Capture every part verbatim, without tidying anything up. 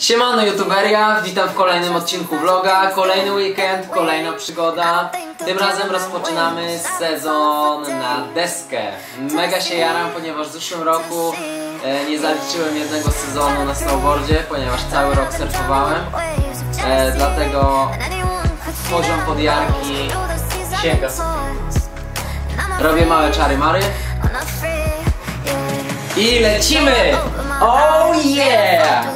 Siemano youtuberia, witam w kolejnym odcinku vloga, kolejny weekend, kolejna przygoda. Tym razem rozpoczynamy sezon na deskę. Mega się jaram, ponieważ w zeszłym roku e, nie zaliczyłem jednego sezonu na snowboardzie, ponieważ cały rok surfowałem. E, dlatego poziom podjarki sięga sufitu. Robię małe czary-mary i lecimy! Oh yeah!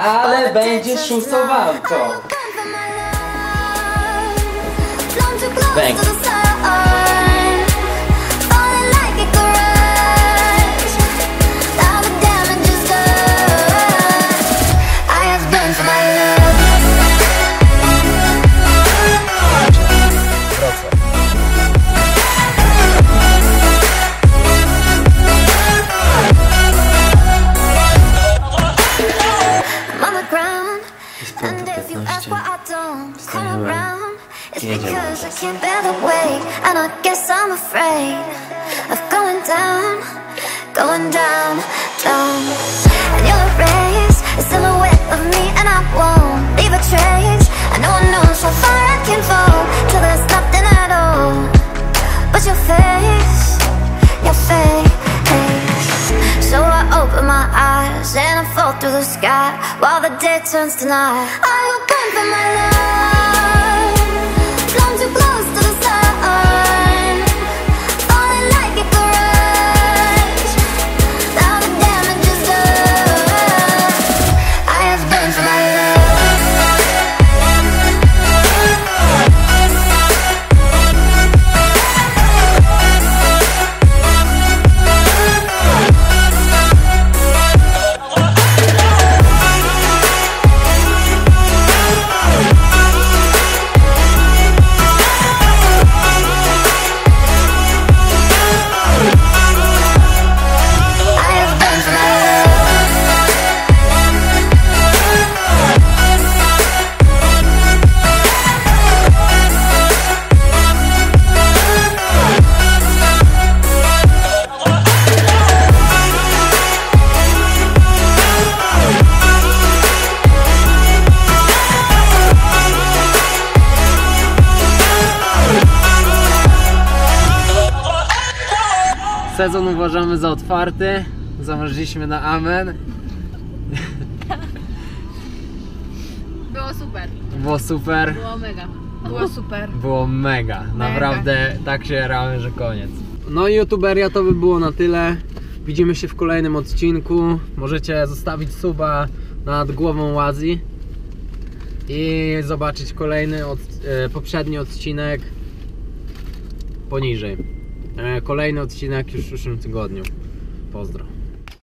Ale będzie szusowanko. Bang. Can't bear the weight, and I guess I'm afraid of going down, going down, down. And your rays is a silhouette of me, and I won't leave a trace. I know I know so far I can fall till there's nothing at all. But your face, your face. So I open my eyes and I fall through the sky while the day turns to night. I open for my life. I'm too close to the sun, falling like a garage. Now the damage is done. I have burned for my sezon uważamy za otwarty, zamarzyliśmy na amen. Było super. Było super. Było mega. Było super. Było mega. Naprawdę tak się jaramy, że koniec. No i youtuberia, to by było na tyle. Widzimy się w kolejnym odcinku. Możecie zostawić suba nad głową Łazi i zobaczyć kolejny, od, poprzedni odcinek poniżej. Kolejny odcinek już w przyszłym tygodniu. Pozdro.